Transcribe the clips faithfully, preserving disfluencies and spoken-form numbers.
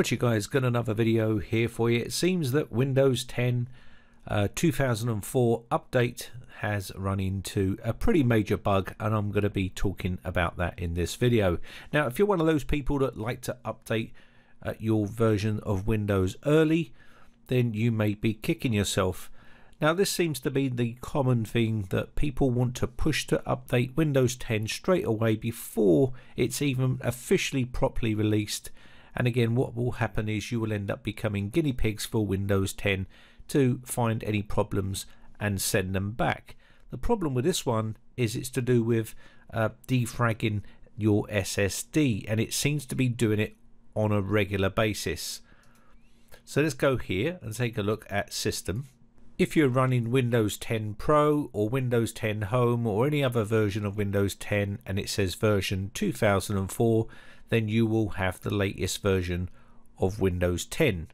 What you guys, got another video here for you. It seems that Windows ten uh, two thousand four update has run into a pretty major bug, and I'm going to be talking about that in this video. Now, if you're one of those people that like to update uh, your version of Windows early, then you may be kicking yourself. Now, this seems to be the common thing, that people want to push to update Windows ten straight away before it's even officially properly released. And again, what will happen is you will end up becoming guinea pigs for Windows ten to find any problems and send them back. The problem with this one is it's to do with uh, defragging your S S D, and it seems to be doing it on a regular basis. So let's go here and take a look at System. If you're running Windows ten Pro or Windows ten Home or any other version of Windows ten and it says version two thousand four, then you will have the latest version of Windows ten.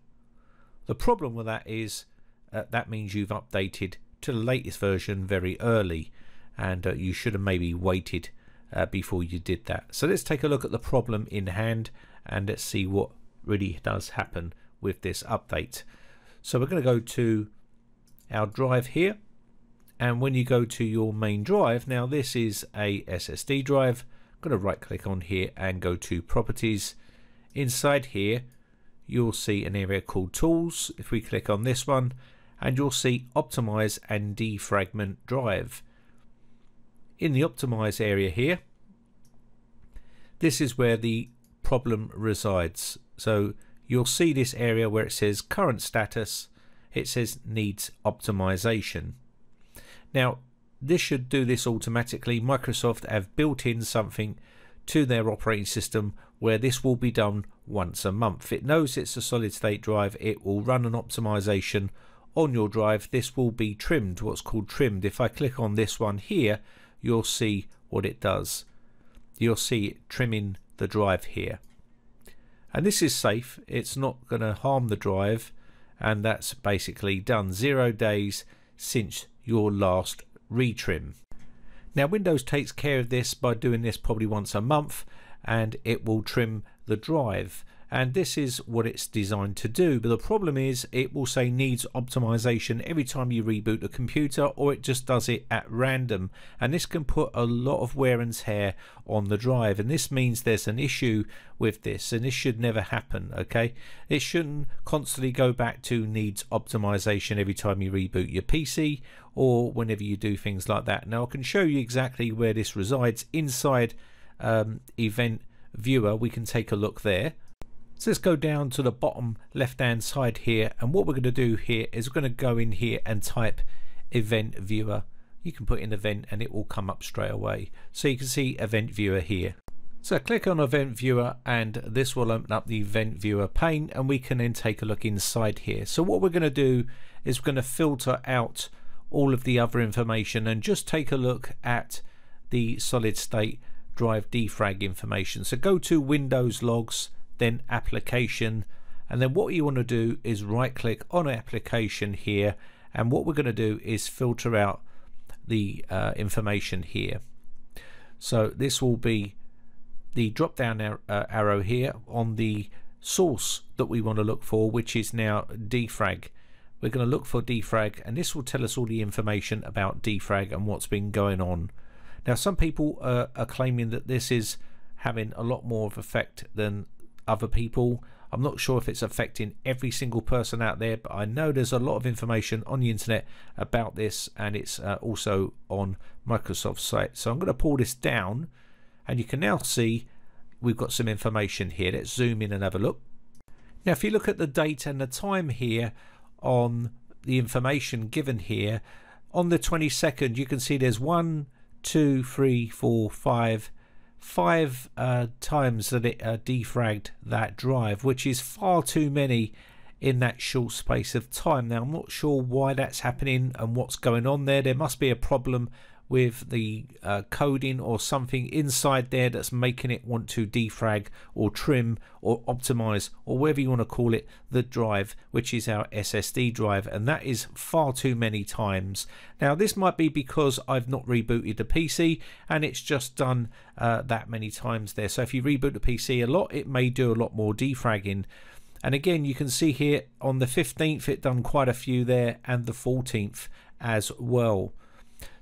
The problem with that is uh, that means you've updated to the latest version very early, and uh, you should have maybe waited uh, before you did that. So let's take a look at the problem in hand and let's see what really does happen with this update. So we're going to go to our drive here, and when you go to your main drive, now this is a S S D drive, I'm going to right click on here and go to properties. Inside here you'll see an area called tools. If we click on this one, and you'll see optimize and defragment drive. In the optimize area here, this is where the problem resides. So you'll see this area where it says current status. It says needs optimization. Now this should do this automatically. Microsoft have built in something to their operating system where this will be done once a month. It knows it's a solid state drive. It will run an optimization on your drive. This will be trimmed, what's called trimmed. If I click on this one here, you'll see what it does. You'll see it trimming the drive here. And this is safe. It's not going to harm the drive. And that's basically done. Zero days since your last retrim. Now Windows takes care of this by doing this probably once a month, and it will trim the drive, and this is what it's designed to do. But the problem is it will say needs optimization every time you reboot a computer, or it just does it at random, and this can put a lot of wear and tear on the drive, and this means there's an issue with this, and this should never happen. Okay, it shouldn't constantly go back to needs optimization every time you reboot your P C or whenever you do things like that. Now I can show you exactly where this resides inside um, Event Viewer. We can take a look there. So let's go down to the bottom left hand side here, and what we're going to do here is we're going to go in here and type Event Viewer. You can put in event and it will come up straight away. So you can see Event Viewer here. So click on Event Viewer and this will open up the Event Viewer pane, and we can then take a look inside here. So what we're going to do is we're going to filter out all of the other information and just take a look at the solid state drive defrag information. So go to Windows Logs, then application, and then what you want to do is right click on application here, and what we're going to do is filter out the uh, information here. So this will be the drop down ar uh, arrow here on the source that we want to look for, which is now defrag. We're going to look for defrag, and this will tell us all the information about defrag and what's been going on. Now some people uh, are claiming that this is having a lot more of effect than other people. I'm not sure if it's affecting every single person out there, but I know there's a lot of information on the internet about this, and it's uh, also on Microsoft's site. So I'm going to pull this down, and you can now see we've got some information here. Let's zoom in and have a look. Now if you look at the date and the time here on the information given here, on the twenty-second you can see there's one two three four five five uh, times that it uh, defragged that drive, which is far too many in that short space of time. Now I'm not sure why that's happening and what's going on there. There must be a problem with the uh, coding or something inside there that's making it want to defrag or trim or optimize or whatever you want to call it the drive, which is our S S D drive, and that is far too many times. Now this might be because I've not rebooted the P C and it's just done uh, that many times there. So if you reboot the P C a lot, it may do a lot more defragging. And again, you can see here on the fifteenth it done quite a few there, and the fourteenth as well.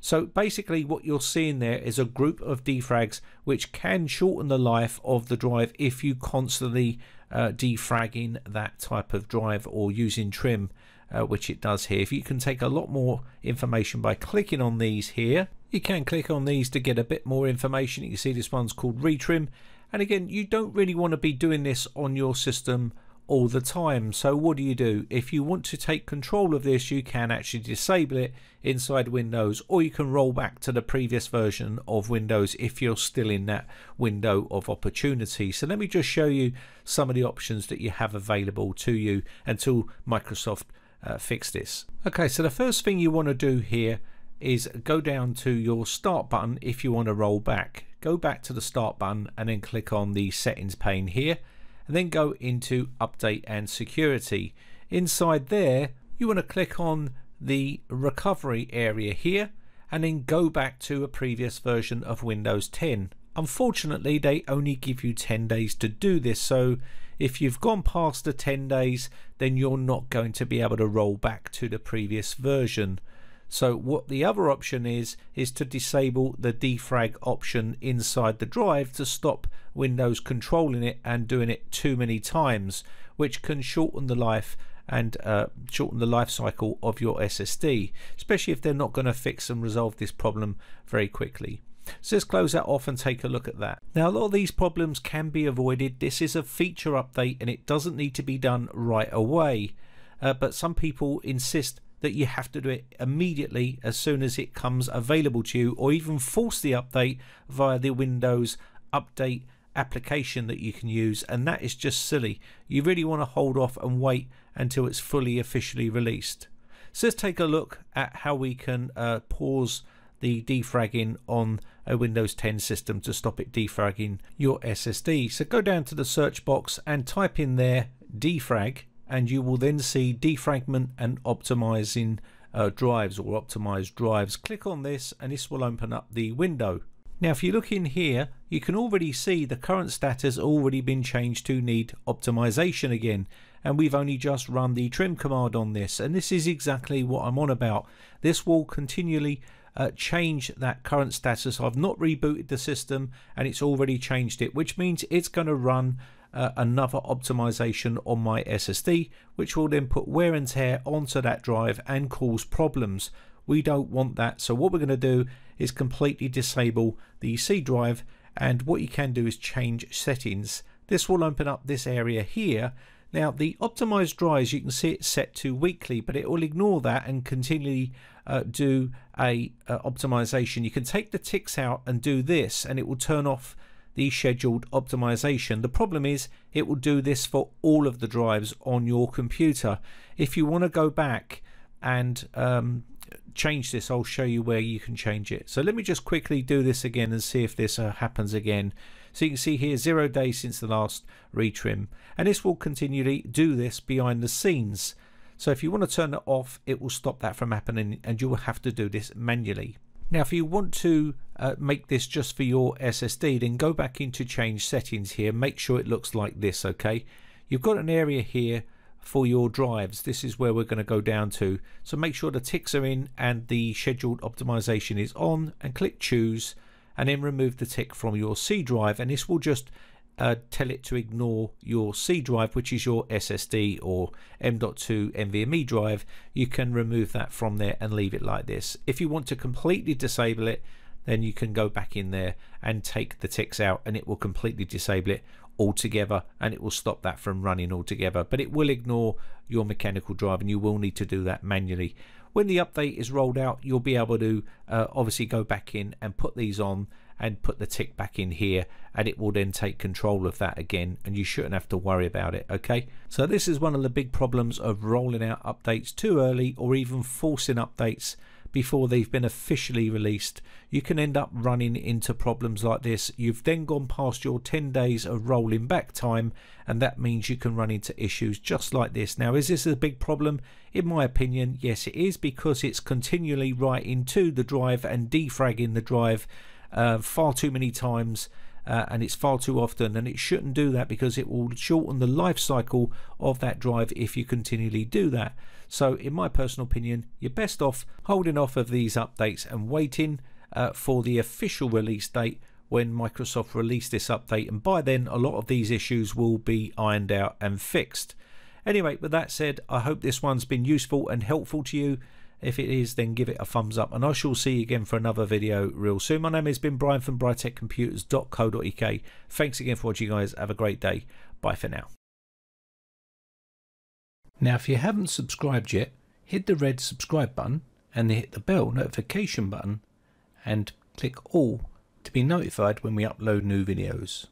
So basically what you're seeing there is a group of defrags which can shorten the life of the drive if you constantly uh, defragging that type of drive or using trim, uh, which it does here. If you can take a lot more information by clicking on these here, you can click on these to get a bit more information. You can see this one's called retrim, and again, you don't really want to be doing this on your system all the time. So what do you do? If you want to take control of this, you can actually disable it inside Windows, or you can roll back to the previous version of Windows if you're still in that window of opportunity. So let me just show you some of the options that you have available to you until Microsoft uh, fix this. Okay, so the first thing you want to do here is go down to your start button. If you want to roll back, go back to the start button and then click on the settings pane here, and then go into update and security. Inside there, you want to click on the recovery area here and then go back to a previous version of Windows ten. Unfortunately, they only give you ten days to do this, so if you've gone past the ten days, then you're not going to be able to roll back to the previous version. So what the other option is, is to disable the defrag option inside the drive to stop Windows controlling it and doing it too many times, which can shorten the life and uh, shorten the life cycle of your S S D, especially if they're not going to fix and resolve this problem very quickly. So let's close that off and take a look at that. Now, a lot of these problems can be avoided. This is a feature update and it doesn't need to be done right away, uh, but some people insist that you have to do it immediately as soon as it comes available to you, or even force the update via the Windows update application that you can use, and that is just silly. You really want to hold off and wait until it's fully officially released. So let's take a look at how we can uh, pause the defragging on a Windows ten system to stop it defragging your S S D. So go down to the search box and type in there defrag, and you will then see defragment and optimizing uh, drives or optimized drives. Click on this and this will open up the window. Now, if you look in here, you can already see the current status already been changed to need optimization again, and we've only just run the trim command on this, and this is exactly what I'm on about. This will continually uh, change that current status. I've not rebooted the system and it's already changed it, which means it's going to run Uh, another optimization on my S S D, which will then put wear and tear onto that drive and cause problems. We don't want that, so what we're going to do is completely disable the C drive, and what you can do is change settings. This will open up this area here. Now, the optimized drives, you can see it's set to weekly, but it will ignore that and continually uh, do a uh, optimization. You can take the ticks out and do this and it will turn off the scheduled optimization. The problem is it will do this for all of the drives on your computer. If you want to go back and um, change this, I'll show you where you can change it. So let me just quickly do this again and see if this uh, happens again. So you can see here zero days since the last retrim, and this will continually do this behind the scenes. So if you want to turn it off, it will stop that from happening and you will have to do this manually. Now, if you want to uh, make this just for your S S D, then go back into change settings here. Make sure it looks like this, okay? You've got an area here for your drives. This is where we're going to go down to. So make sure the ticks are in and the scheduled optimization is on, and click choose, and then remove the tick from your C drive, and this will just uh, tell it to ignore your C drive, which is your S S D or M dot two N V M E drive. You can remove that from there and leave it like this. If you want to completely disable it, then you can go back in there and take the ticks out and it will completely disable it altogether, and it will stop that from running altogether, but it will ignore your mechanical drive and you will need to do that manually. When the update is rolled out, you'll be able to uh, obviously go back in and put these on and put the tick back in here, and it will then take control of that again and you shouldn't have to worry about it, okay? So this is one of the big problems of rolling out updates too early or even forcing updates before they've been officially released. You can end up running into problems like this. You've then gone past your ten days of rolling back time, and that means you can run into issues just like this. Now, is this a big problem? In my opinion, yes it is, because it's continually writing to the drive and defragging the drive Uh, far too many times uh, and it's far too often, and it shouldn't do that because it will shorten the life cycle of that drive if you continually do that. So in my personal opinion, you're best off holding off of these updates and waiting uh, for the official release date when Microsoft released this update, and by then a lot of these issues will be ironed out and fixed. Anyway, with that said, I hope this one's been useful and helpful to you. If it is, then give it a thumbs up, and I shall see you again for another video real soon. My name is Ben Brian from brite computers dot co dot U K. Thanks again for watching, guys. Have a great day. Bye for now. Now, if you haven't subscribed yet, hit the red subscribe button and hit the bell notification button and click all to be notified when we upload new videos.